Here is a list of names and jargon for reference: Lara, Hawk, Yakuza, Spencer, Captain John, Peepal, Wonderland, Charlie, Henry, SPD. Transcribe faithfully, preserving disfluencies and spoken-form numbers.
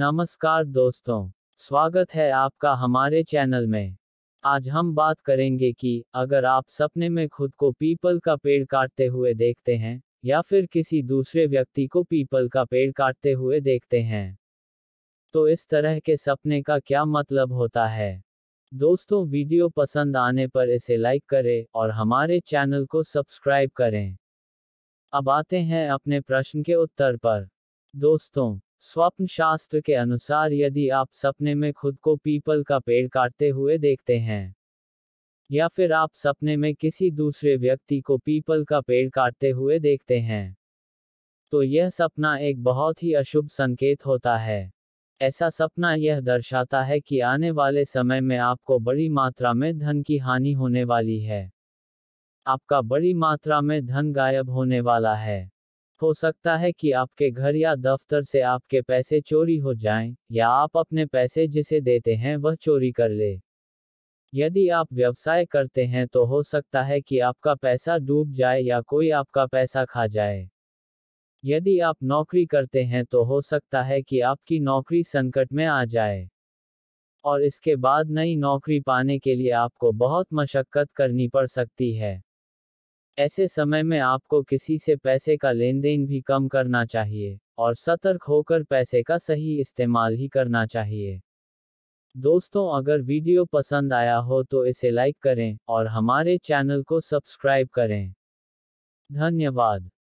नमस्कार दोस्तों, स्वागत है आपका हमारे चैनल में। आज हम बात करेंगे कि अगर आप सपने में खुद को पीपल का पेड़ काटते हुए देखते हैं या फिर किसी दूसरे व्यक्ति को पीपल का पेड़ काटते हुए देखते हैं तो इस तरह के सपने का क्या मतलब होता है। दोस्तों, वीडियो पसंद आने पर इसे लाइक करें और हमारे चैनल को सब्सक्राइब करें। अब आते हैं अपने प्रश्न के उत्तर पर। दोस्तों, स्वप्न शास्त्र के अनुसार यदि आप सपने में खुद को पीपल का पेड़ काटते हुए देखते हैं या फिर आप सपने में किसी दूसरे व्यक्ति को पीपल का पेड़ काटते हुए देखते हैं तो यह सपना एक बहुत ही अशुभ संकेत होता है। ऐसा सपना यह दर्शाता है कि आने वाले समय में आपको बड़ी मात्रा में धन की हानि होने वाली है। आपका बड़ी मात्रा में धन गायब होने वाला है। हो सकता है कि आपके घर या दफ्तर से आपके पैसे चोरी हो जाएं, या आप अपने पैसे जिसे देते हैं वह चोरी कर ले। यदि आप व्यवसाय करते हैं तो हो सकता है कि आपका पैसा डूब जाए या कोई आपका पैसा खा जाए। यदि आप नौकरी करते हैं तो हो सकता है कि आपकी नौकरी संकट में आ जाए और इसके बाद नई नौकरी पाने के लिए आपको बहुत मशक्कत करनी पड़ सकती है। ऐसे समय में आपको किसी से पैसे का लेन देन भी कम करना चाहिए और सतर्क होकर पैसे का सही इस्तेमाल ही करना चाहिए। दोस्तों, अगर वीडियो पसंद आया हो तो इसे लाइक करें और हमारे चैनल को सब्सक्राइब करें। धन्यवाद।